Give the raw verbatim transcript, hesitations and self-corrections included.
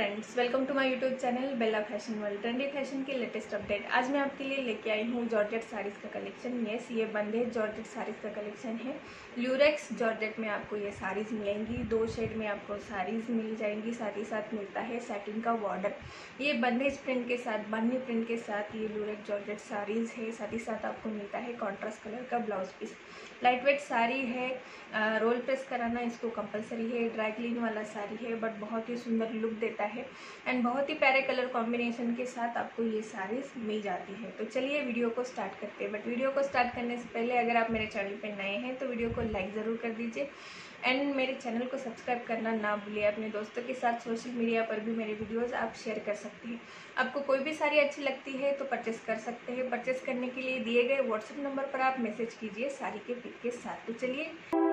Friends, welcome to my YouTube channel Bela fashion world. Trendy fashion के latest update आज मैं आपके लिए लेके आई हूँ जॉर्जेट साड़ीज़ का कलेक्शन। येस, ये बंदेज जॉर्जेट साड़ीज़ का कलेक्शन है। ल्यूरेक्स जॉर्जेट में आपको ये साड़ीज़ मिलेंगी। दो शेड में आपको साड़ीज़ मिल जाएंगी। साथ ही साथ मिलता है सैटिन का बॉर्डर। ये बंदेज प्रिंट के साथ, बन्नी प्रिंट के साथ ये ल्यूरेक्स जॉर्जेट साड़ीज़ है। साथ ही साथ आपको मिलता है कॉन्ट्रास्ट कलर का blouse piece. Light weight sari है, रोल प्रेस कराना इसको कंपलसरी है। ड्राई क्लीन वाला साड़ी है, बट बहुत ही सुंदर लुक देता है एंड बहुत ही प्यारे कलर कॉम्बिनेशन के साथ आपको ये साड़ीज मिल जाती है। तो चलिए वीडियो को स्टार्ट करते हैं। बट वीडियो को स्टार्ट करने से पहले अगर आप मेरे चैनल पे नए हैं तो वीडियो को लाइक ज़रूर कर दीजिए एंड मेरे चैनल को सब्सक्राइब करना ना भूलिए। अपने दोस्तों के साथ सोशल मीडिया पर भी मेरे वीडियोस आप शेयर कर सकते हैं। आपको कोई भी साड़ी अच्छी लगती है तो परचेस कर सकते हैं। परचेस करने के लिए दिए गए व्हाट्सएप नंबर पर आप मैसेज कीजिए साड़ी के पिक के साथ। तो चलिए